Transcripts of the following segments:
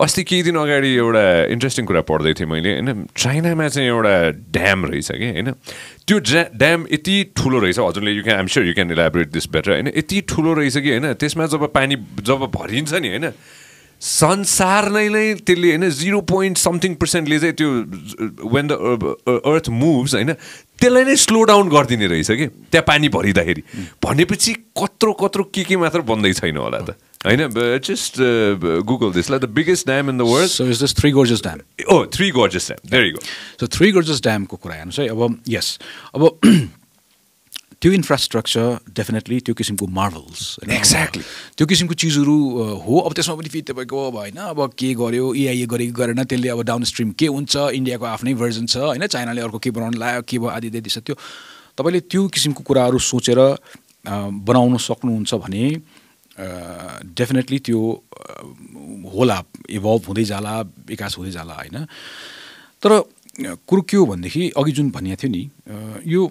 अस्ति केही दिन अगाडि एउटा इन्ट्रेस्टिङ कुरा पढ्दै थिएँ मैले हैन चाइनामा चाहिँ एउटा ड्याम रहेछ के हैन त्यो ड्याम यति ठुलो रहेछ हजुरले you can I am sure you can elaborate this better हैन यति ठुलो रहेछ कि हैन त्यसमा जब पानी जब भरिन्छ नि हैन संसार नै त्यसले हैन 0.something% ले चाहिँ त्यो when the earth moves हैन त्यसलाई नै स्लो डाउन गर्दिने रहेछ के त्यहाँ पानी भरिदाखेरि भनेपछि कत्रो कत्रो के मात्र बन्दै छैन होला त I know, but just Google this. Like the biggest dam in the world. So is this Three Gorges Dam? Oh, Three Gorges Dam. There you go. So Three Gorges Dam ko kura hainu chai aba yes. Aba त्यो infrastructure definitely त्यो किसिमको marvels. Exactly. त्यो किसिमको चीजहरु हो अब त्यसमा पनि फेरि तपाईको अब हैन अब के गर्यो एआई गरेको गरेन त्यसले अब डाउनस्ट्रीम के हुन्छ इन्डियाको आफ्नै भर्जन छ हैन चाइनाले अर्को के बनाउन लाग्यो के भयो आदि दिस त्यो तपाईले त्यो किसिमको कुराहरु सोचेर बनाउन सक्नुहुन्छ भने definitely त्यो होला evolve हुँदै जाला विकास हुँदै जाला हैन तर कुरो के हो भन्देखि अघि जुन भनिएको थियो नि यो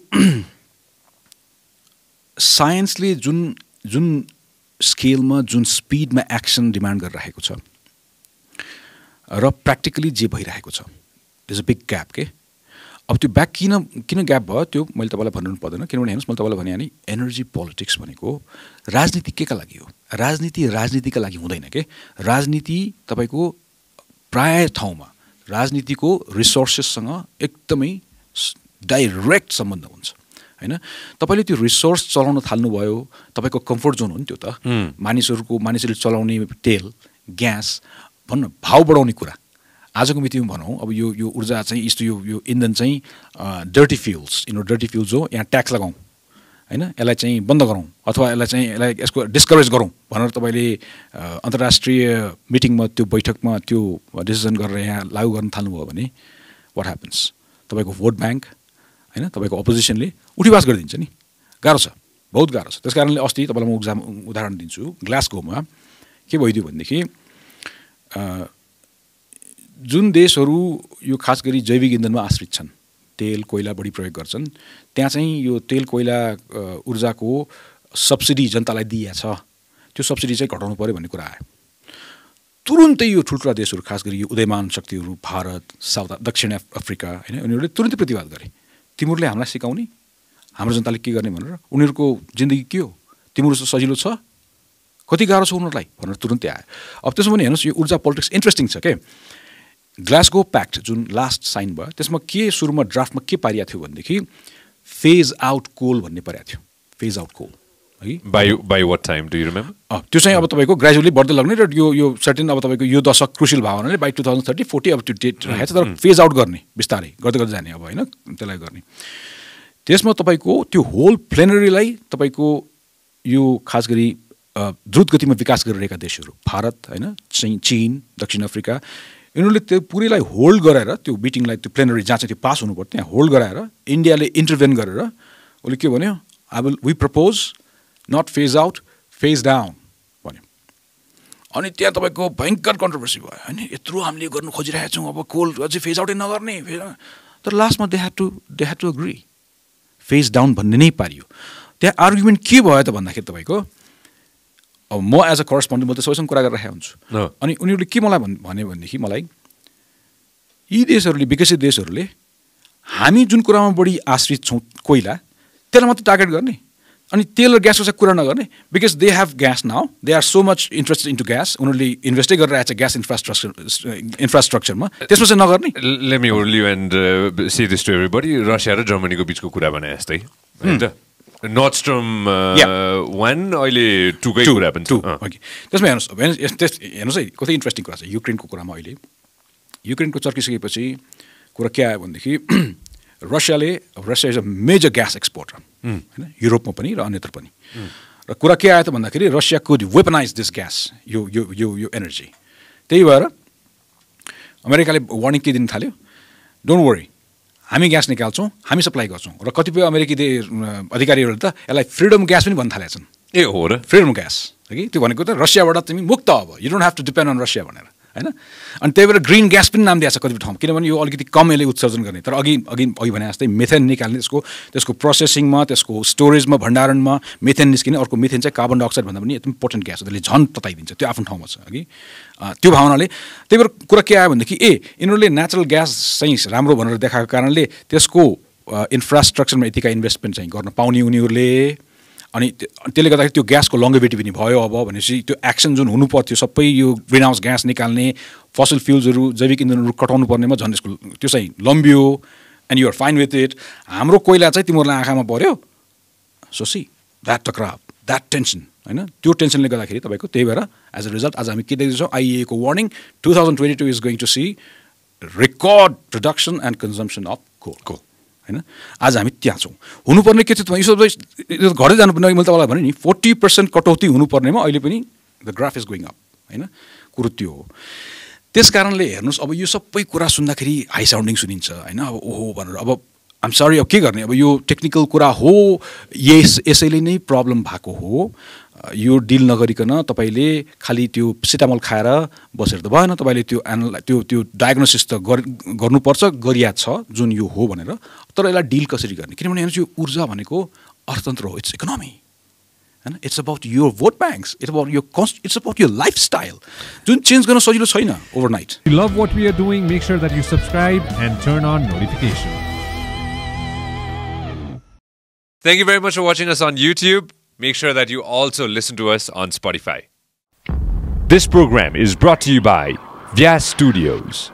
साइन्सले जुन जुन स्केलमा जुन स्पीडमा एक्सन डिमान्ड गरिरहेको छ र प्र्याक्टिकली जे भइरहेको छ इज अ बिग ग्याप के अब त्यो ब्याक किन ग्याप भयो त्यो मैले तपाईलाई भन्नु पर्दैन किनभने हेर्नुस् मैले तपाईलाई भने नि एनर्जी पोलिटिक्स भनेको राजनीति केका लागि हो राजनीति राजनीतिका लागि हुँदैन के राजनीति तपाईको प्राय ठाउँमा राजनीतिको रिसोर्सेससँग एकदमै डाइरेक्ट सम्बन्ध हुन्छ हैन तपाईले त्यो रिसोर्स चलाउन थाल्नु भयो तपाईको कम्फर्ट जोन हो नि त्यो त मानिसहरुको मानिसले चलाउने तेल ग्यास भन्नु भाव बढाउने कुरा आजको मितिमा भनौं अब यो यो ऊर्जा चाहिँ इस्तो यो यो इन्धन चाहिँ डर्टी फ्युल्स हो यहाँ ट्याक्स लगाऊ हैन यसलाई चाहिँ बन्द गरौं अथवा यसलाई यसको डिस्करेज गरौं भनेर तपाईले अन्तर्राष्ट्रिय मिटिङमा त्यो बैठकमा त्यो डिसिजन गरेर यहाँ लागू गर्न थाल्नु भयो भने व्हाट ह्यापन्स तपाईको भोट बैंक हैन तपाईको अपोजिसनले उठीबास गरिदिन्छ नि गाह्रो छ बहुत गाह्रो छ त्यसकारणले अस्ति तपाईलाई म उदाहरण दिन्छु ग्लासगोमा के भइदियो भन्देखि जुन देशहरु यो खास गरी जैविक इन्धनमा आश्रित छन् तेल कोइला बढी प्रयोग गर्छन् त्यहाँ चाहिँ यो तेल कोइला ऊर्जाको सब्सिडी जनतालाई दिइया छ त्यो सब्सिडी चाहिँ घटाउनु पर्यो भन्ने कुरा आयो तुरुन्तै यो ठुल्ठुला देशहरु खास गरी यो उदयमान शक्तिहरु भारत साउथ दक्षिण अफ्रिका हैन उनीहरुले तुरुन्तै प्रतिवाद गरे तिमीहरुले हामीलाई सिकाउने हाम्रो जनताले के गर्ने भनेर उनीहरुको जिन्दगी के हो तिमीहरुसँग सजिलो छ कति गाह्रो छ उनीहरुलाई भनेर तुरुन्तै आयो अब त्यसमा पनि हेर्नुस् यो ऊर्जा पोलिटिक्स इन्ट्रेस्टिङ छ के Glasgow Pact जुन लास्ट साइन भयो त्यसमा के सुरुमा ड्राफ्टमा के पारिया थियो भन्देखि फेज आउट कोल भन्ने पारिया थियो फेज आउट कोल है by what time do you remember त्यो चाहिँ अब तपाईको ग्र्याजुअली बढ्दै लाग्ने र यो यो सर्टेन अब तपाईको यो दशक क्रुशियल भावनाले बाइ 2030 40 अब त्यो डेट राखेछ तर फेज आउट गर्ने बिस्तारै गर्दै जाने अब हैन त्यसलाई गर्ने त्यसमा तपाईको त्यो होल प्लेनरीलाई तपाईको यो खास गरी द्रुत गतिमा विकास गरिरहेका देशहरु भारत हैन चीन दक्षिण अफ्रिका उनीहरुले त्यो पुरैलाई होल्ड गराएर त्यो मिटिङलाई त्यो प्लेनरी जहाँ चाहिँ त्यो पास हुनु पर्छ त्यहाँ होल्ड गराएर इन्डियाले इन्टरभेन गरेर उले के भन्यो I will we propose not phase out phase down भन्यो अनि त्यहाँ तपाईको भयंकर कन्ट्रोभर्सी भयो हैन यत्रो हामीले गर्न खोजिरहेका छौं अब कोल अझै फेज आउटै नगर्ने तर लास्टमा they had to agree phase down भन्ने नै पारियो त्यहाँ आर्गुमेन्ट के भयो त भन्दाखेरि तपाईको अब म एज अ करेस्पोन्डेन्ट म त सबैसँग कुरा गरिरहेको हुन्छु अनि उनीहरुले के मलाई भन्यो भन्देखि मलाई यी देशहरुले विकसित देशहरुले हामी जुन कुरामा बढी आश्रित छौं कोइला त्यसलाई मात्र टार्गेट गर्ने अनि तेल र ग्यासको चाहिँ कुरा नगर्ने because they have gas now they are so much interested into gas उनीहरुले इन्भेस्टै गरिरहेछ ग्यास इन्फ्रास्ट्रक्चरमा त्यसमा चाहिँ नगर्ने let me hold you and see this to everybody Russia र जर्मनीको बीचको कुरा भने जस्तै हैन त Nord Stream 1 अहिले 2 कै कुरा पनि छ ओके त्यसमा हेर्नुस् अब हेर्नुस् है कति इन्ट्रेस्टिङ कुरा छ युक्रेनको कुरामा अहिले युक्रेनको चर्किसकेपछि कुरा के आयो भन्देखि रसियाले Russia is a major gas exporter हैन युरोपमा पनि र अन्यत्र पनि र कुरा के आयो त भन्दाखेरि Russia could weaponise this gas यो यो यो यो एनर्जी त्यही भएर अमेरिकाले वार्निङ के दिन थाल्यो डोन्ट वरी हामी ग्यास निकाल्छौं हामी सप्लाई गर्छौं र कतिपय अमेरिकी अधिकारीहरूले त यसलाई फ्रीडम ग्यास पनि भन्न थालेछन् ए हो र फ्रीडम ग्यास है कि त्यो भनेको त रसियाबाट तिमी मुक्त अब you don't have to depend on Russia भनेर हैन अनि त्यही भएर ग्रीन ग्यास पनि नाम दिया छ कतिपय ठाउँमा किनभने यो अलिकति कम यसले उत्सर्जन गर्ने तर अघि भने जस्तै मिथेन निकाल्ने त्यसको प्रोसेसिङमा त्यसको स्टोरेजमा भण्डारणमा मिथेन निस्किने अर्को मिथेन चाहिँ कार्बन डाइअक्साइड भन्दा पनि एकदम इम्पोर्टेन्ट ग्यास हो त्यसले झन तताइदिन्छ त्यो आफ्नो ठाउँमा छ अघि त्यो भावनाले त्यही भएर कुरा के आयो भनेदेखि ए यिनीहरूले नेचुरल ग्यास चाहिँ राम्रो भनेर देखाएको कारणले त्यसको इन्फ्रास्ट्रक्चरमा यतिका इन्भेस्टमेन्ट चाहिँ गर्न पाउने उनीहरूले अनि त्यसले गर्दा त्यो ग्यासको लङ्गेभिटी पनि भयो अब भनेपछि त्यो एक्सन जुन हुनु पर्थ्यो सबै यो ग्रीन हाउस ग्यास निकाल्ने फसिल फ्युल्सहरु जैविक इन्धनहरु कटाउनु पर्नेमा झन् यसको त्यो चाहिँ लम्बियो and you're fine with it हाम्रो कोइला चाहिँ तिमीहरूलाई आँखामा पर्यो सोसी द्याट टक्राप द्याट टेन्सन हैन त्यो टेन्सनले गर्दाखेरि तपाईको त्यही भएर एज अ रिजल्ट आज हामी के देख्दैछौँ आईईए को warning 2022 is going to see record production and consumption of coal हैन आज हामी त्यहाँ छौं हुनुपर्ने के थियो यसो घरै जानु पर्ने मैले तपाईलाई भने नि 40% कटौती हुनुपर्नेमा अहिले पनि the graph is going up हैन कुरो त्यो हो त्यसकारणले हेर्नुस् अब यो सबै कुरा सुन्दाखेरि हाई साउन्डिङ सुनिन्छ हैन अब ओहो भनेर अब आइ एम सरी अब के गर्ने अब यो टेक्निकल कुरा हो यसैले नै प्रब्लम भएको हो यो डिल नगरिकन तपाईले खाली त्यो सिटामोल खाएर बसेर त भएन तपाईले त्यो त्यो डायग्नोसिस त गर्नुपर्छ गरिया छ जुन यो हो भनेर तर यसलाई डिल कसरी गर्ने किनभने यो ऊर्जा भनेको अर्थतन्त्र हो इट्स इकोनोमी हैन it's about your vote banks it's about your cost it's about your lifestyle जुन चेन्ज गर्न सजिलो छैन overnight you love what we are doing make sure that you subscribe and turn on notification Thank you very much for watching us on YouTube. Make sure that you also listen to us on Spotify. This program is brought to you by Vyas Studios.